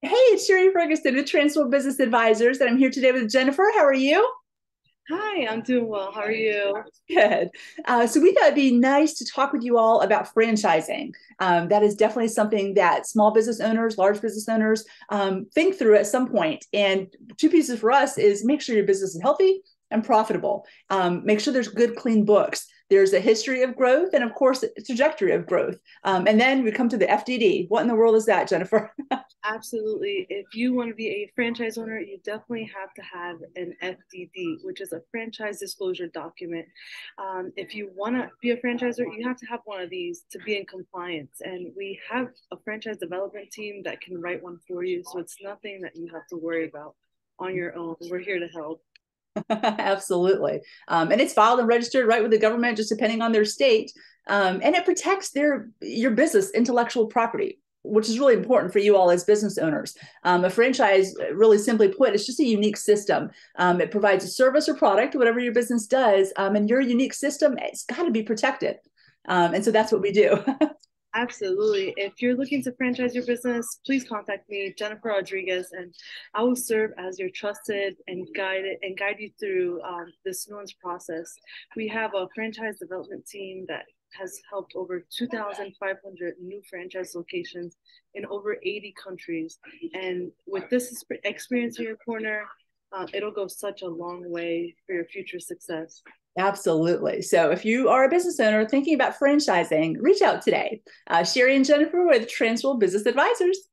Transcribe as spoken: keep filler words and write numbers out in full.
Hey, it's Sherry Ferguson with Transworld Business Advisors, and I'm here today with Jennifer. How are you? Hi, I'm doing well. How are you? Good. Uh, so we thought it'd be nice to talk with you all about franchising. Um, that is definitely something that small business owners, large business owners um, think through at some point. And two pieces for us is make sure your business is healthy and profitable. Um, make sure there's good, clean books. There's a history of growth and, of course, a trajectory of growth. Um, and then we come to the F D D. What in the world is that, Jennifer? Absolutely. If you want to be a franchise owner, you definitely have to have an F D D, which is a franchise disclosure document. Um, if you want to be a franchisor, you have to have one of these to be in compliance. And we have a franchise development team that can write one for you. So it's nothing that you have to worry about on your own. We're here to help. Absolutely. Um, and it's filed and registered right with the government, just depending on their state. Um, and it protects their your business intellectual property, which is really important for you all as business owners. Um, a franchise, really simply put, it's just a unique system. Um, it provides a service or product, whatever your business does, um, and your unique system, it's got to be protected. Um, and so that's what we do. Absolutely. If you're looking to franchise your business, please contact me, Jennifer Rodriguez, and I will serve as your trusted and guide and guide you through um, this nuanced process. We have a franchise development team that has helped over two thousand five hundred new franchise locations in over eighty countries. And with this experience in your corner, uh, it'll go such a long way for your future success. Absolutely. So if you are a business owner thinking about franchising, reach out today. Uh, Sherry and Jennifer with Transworld Business Advisors.